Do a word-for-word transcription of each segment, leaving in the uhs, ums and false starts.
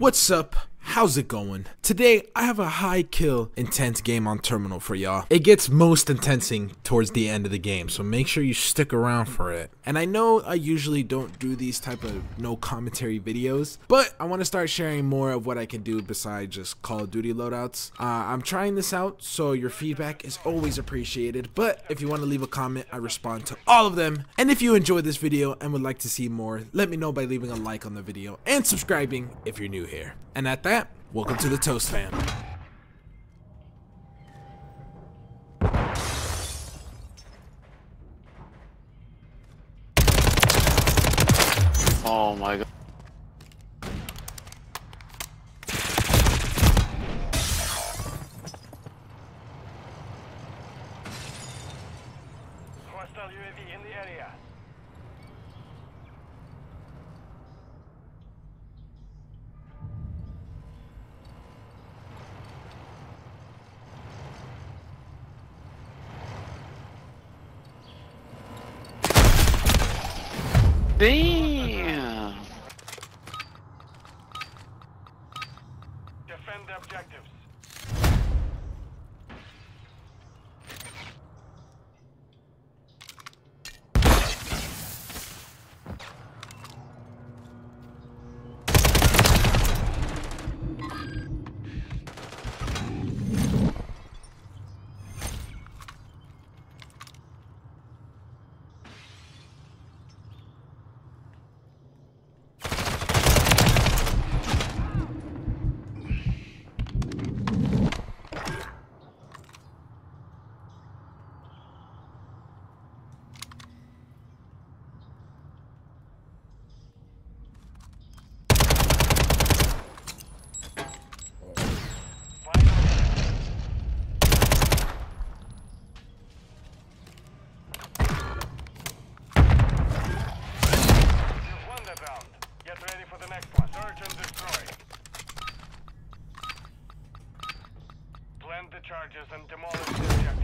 What's up? How's it going? Today I have a high kill intense game on terminal for y'all. It gets most intensing towards the end of the game, so make sure you stick around for it. And I know I usually don't do these type of no commentary videos, but I want to start sharing more of what I can do besides just Call of Duty loadouts. Uh, I'm trying this out, so your feedback is always appreciated, but if you want to leave a comment, I respond to all of them. And if you enjoyed this video and would like to see more, let me know by leaving a like on the video and subscribing if you're new here. And at that, welcome to the Toast Fam. Oh my god. Hostile U A V in the area. Damn! Defend the objectives. Charges and demolish the objectives.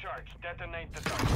Charge. Detonate the target.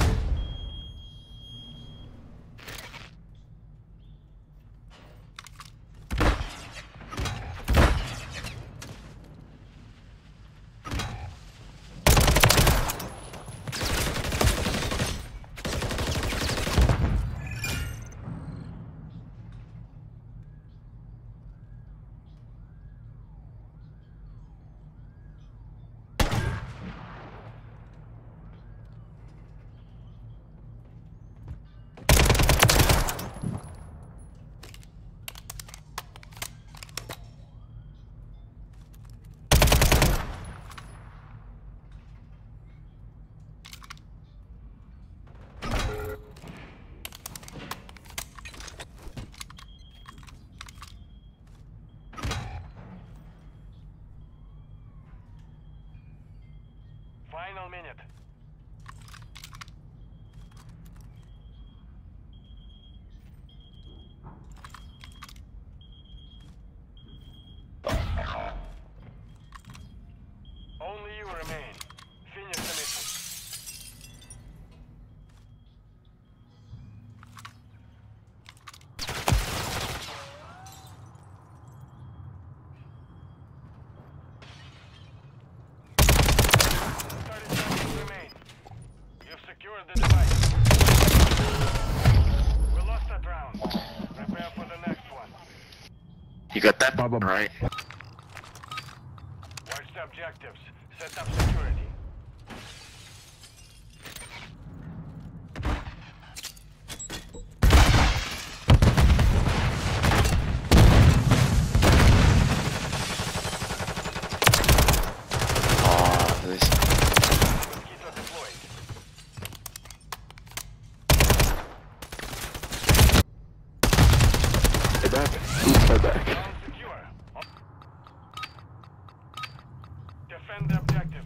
Final minute. Only you remain. Finish the mission. You got that problem, right? Watch the objectives. Set up security. Oh, this. Mosquito deployed. are back. Troops are back. Defend the objectives.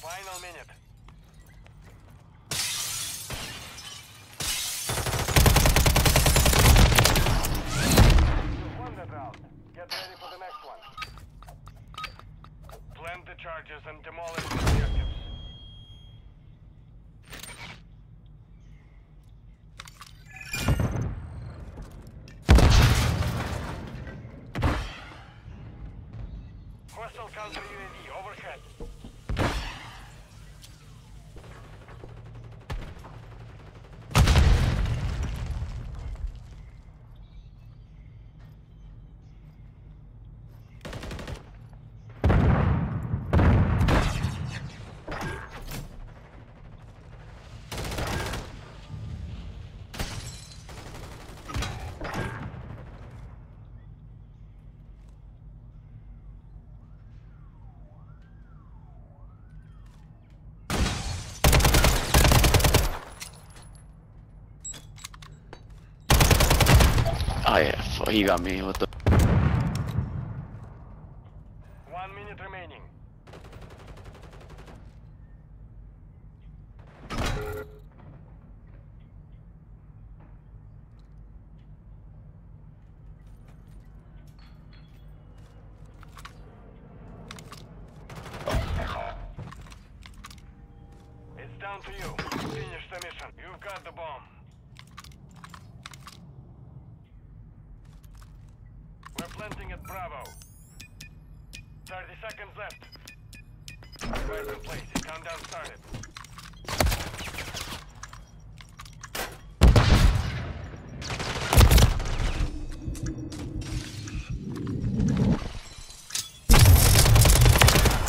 Final minute. You've won that round. Get ready for the next one. Plant the charges and demolish the objectives. Hostile counter U A V overhead. Oh yeah, fuck, he got me, what the... One minute remaining. It's down to you. Finish the mission. You've got the bomb. Planting at Bravo. thirty seconds left. Weapon placed. Countdown started.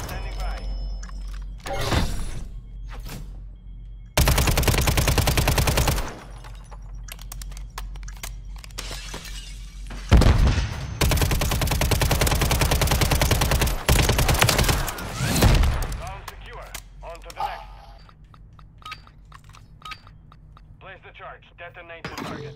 Standing by. Charge. Detonate the target.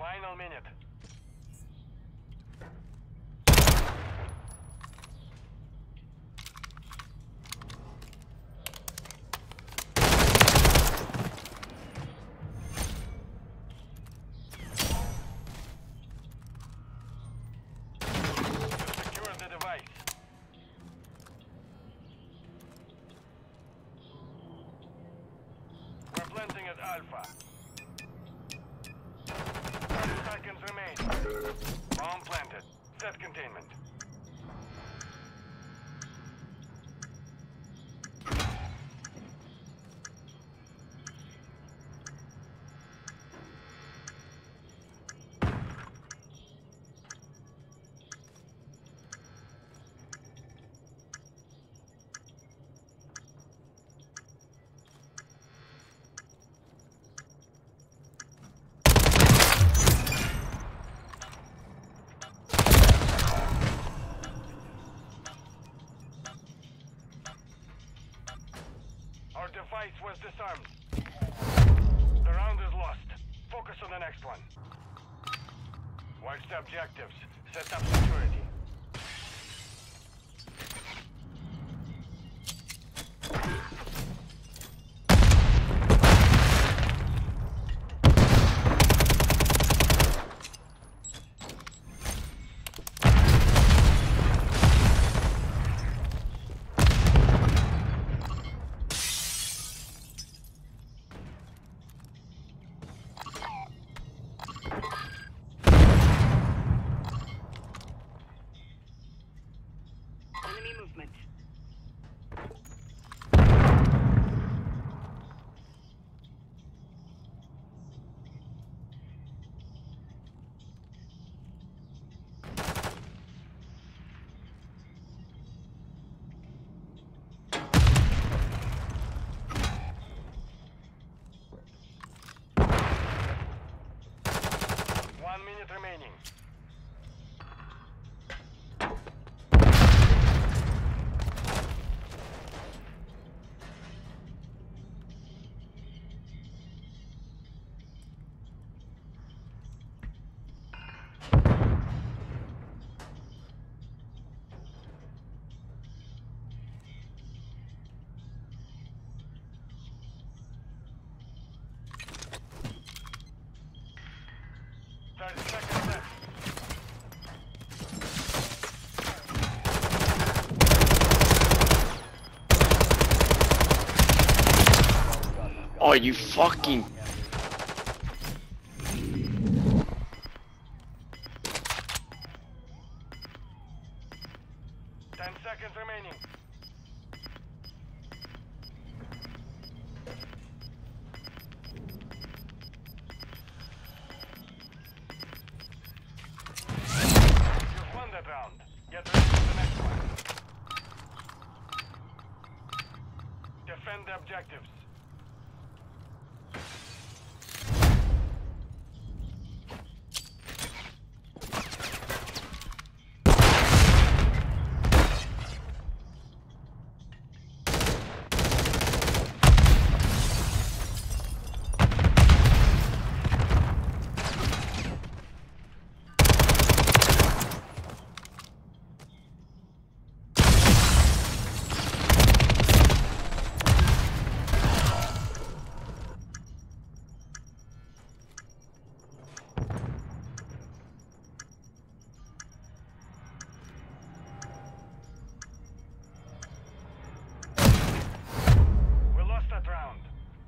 Final minute. Bomb planted. Set containment. device was disarmed. The round is lost. Focus on the next one. Watch the objectives. Set up security. One minute remaining. Oh, you fucking... ten seconds remaining. You've won that round. Get ready for the next one. Defend the objectives.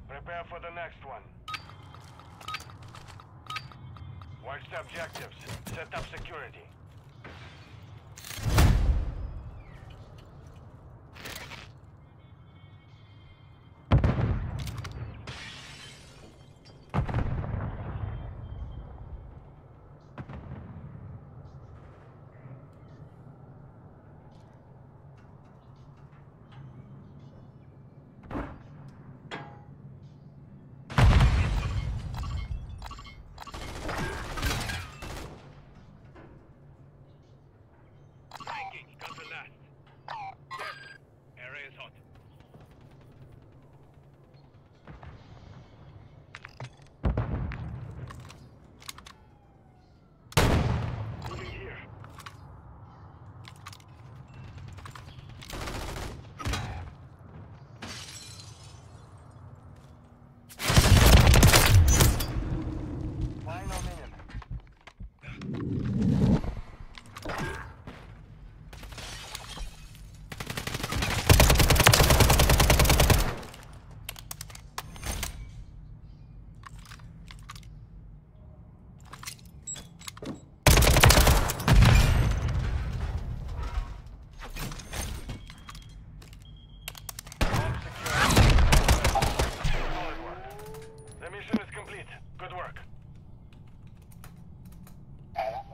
Prepare for the next one. Watch the objectives. Set up security. Good work.